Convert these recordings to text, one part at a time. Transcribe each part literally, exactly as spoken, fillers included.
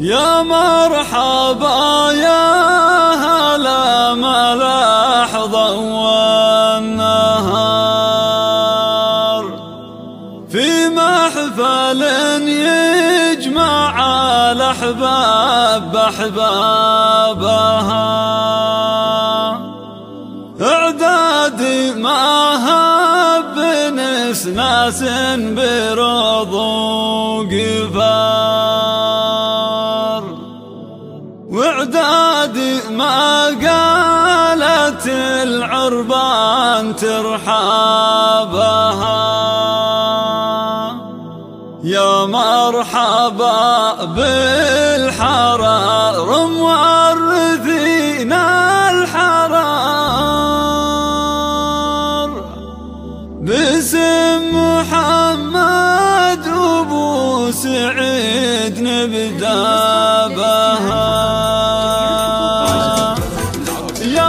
يا مرحبا يا هلا ملاحظا والنهار في محفل يجمع الأحباب أحبابها أعدادي ما هب نسناس برض وقفار وإعدادي ما قالت العربان ترحابها يا مرحبا بالحرار مورثين الحرار باسم محمد أبو سعيد نبدأ بها يا مرحبا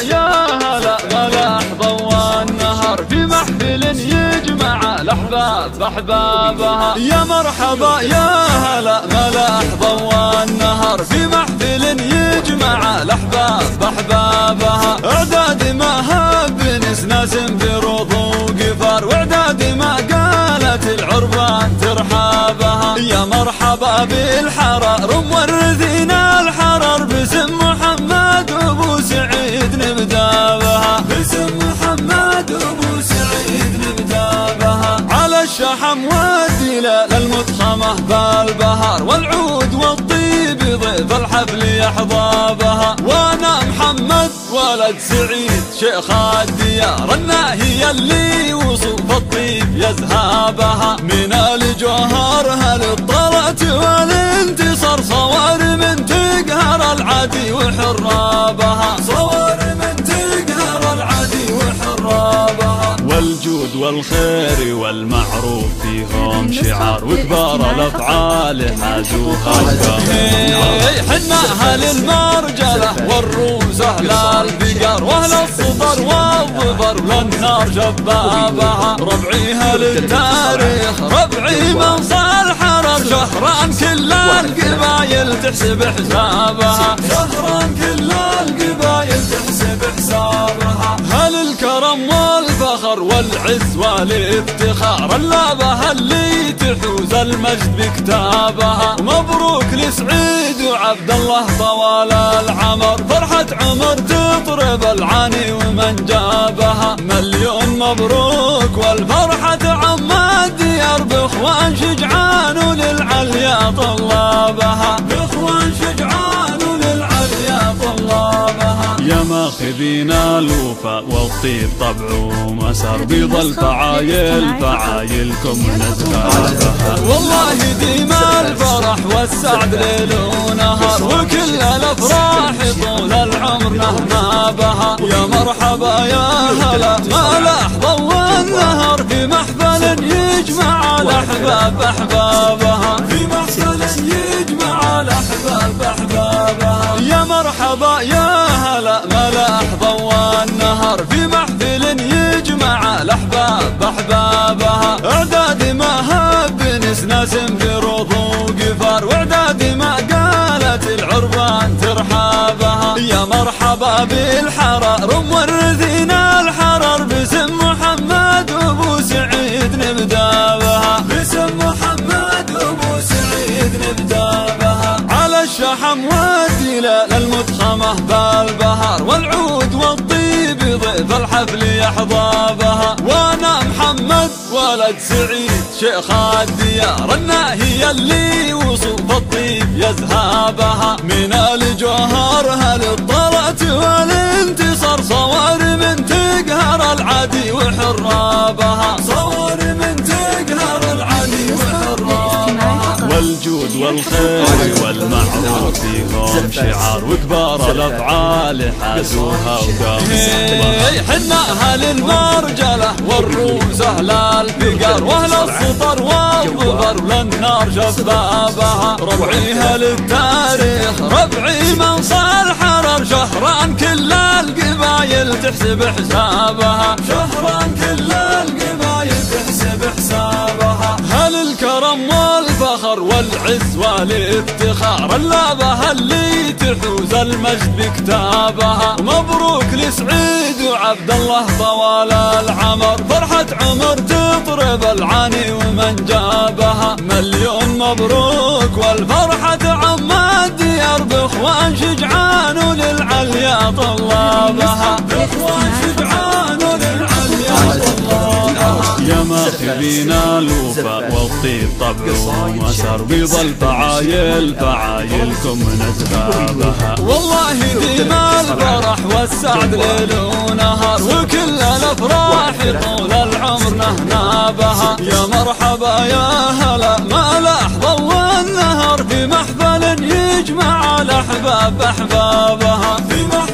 يا هلا ملاحظا والنهار في محفل يجمع الأحباب أحبابها يا مرحبا يا هلا ملاحظا والنهار في محفل يجمع الأحباب أحبابها إعدادي ما هب نسناس بروض وقفار وإعدادي ما قالت العربان ترحابها يا مرحبا بالحرار مورثينا الحرار باسم محمد أبو سعيد نبدأ بها باسم محمد أبو سعيد نبدأ بها على الشحم والدلال المضخمة بالبهار والعود والطيب ضيف الحفل يحظى بها وانا محمد ولد سعيد شيخ الديار الناهي اللي وصوف الطيب يذهبها من الجوهرها للطلعة والانتصار صوار من تقهر العدي وحرابها صوار من تقهر العدي وحرابها والجود والخير والمعروف فيهم شعار وكبار الافعال حازوها حناها للمرجله والروزه للبقر واهل الصفر والظفر والنار شبابها ربعيها للتاريخ ربعي من صالحه شهران كل القبايل تحسب حسابها شهران كل القبايل تحسب حسابها هل الكرم والفخر والعز والافتخار اللابها اللي تحوز المجد بكتابها مبروك لسعيد وعبد الله طوال العمر فرحة عمر تطرب العاني ومن جابها مليون مبروك والفرحة عما الديار بإخوان شجعان وللعليا طلابها بإخوان شجعان وللعليا طلابها يا ماخذين الوفاء والطيب طبع ومسار بيض الفعايل فعايلكم نزهابها والله ديما الفرح والسعد ليل ونهار وكل الافراح طول العمر نهنابها يا مرحبا يا هلا ملاحظا والنهار في محفل يجمع الأحباب أحبابها في محفل يجمع الأحباب أحبابها يا مرحبا يا هلا ملاحظا والنهار في محفل يجمع الأحباب أحبابها إعدادي ما هب نسناس بروض وقفار وإعدادي ما قالت العربان ترحابها يا مرحبا بالحرار مورثينا الحرار باسم محمد أبو سعيد نبدأ بها باسم محمد أبو سعيد نبدأ بها على الشحم والدلال المضخمة بالبهار والعود والطيب ضيف الحفل يحظى بها وانا محمد ولد سعيد شيخ الديار الناهي اللي وصوف الطيب يذهبها من الجوهرها للطلعة والانتصار صوار من تقهر العدي وحرابها صوار من تقهر العدي وحرابها والجود والخير والمعروف فيهم شعار وكبار الافعال حازوها وقاموها حناها للمرجله والروزه للبقر واهل الصفر والظفر والنار شبابها ربعيها للتاريخ ربعي من صالحه شهران كل القبايل تحسب حسابها شهران كل القبايل تحسب حسابها هل الكرم والفضل الفخر والعز والافتخار، اللحظة اللي تحوز المجد بكتابها. مبروك لسعيد وعبد الله طوال العمر، فرحة عمر تطرب العاني ومن جابها. مليون مبروك والفرحة تعم الديار، باخوان شجعان وللعليا طلابها، باخوان شجعان وللعليا طلابها. يا ماخذينا الوفاء والطيب طبل ومسر، بيض الفعايل فعايلكم من اسبابها. والله ديما الفرح والسعد ليل ونهار، وكل الافراح طول العمر نهنا بها. يا مرحبا يا هلا ما لحظه والنهار، في محفل يجمع الاحباب احبابها، في محفل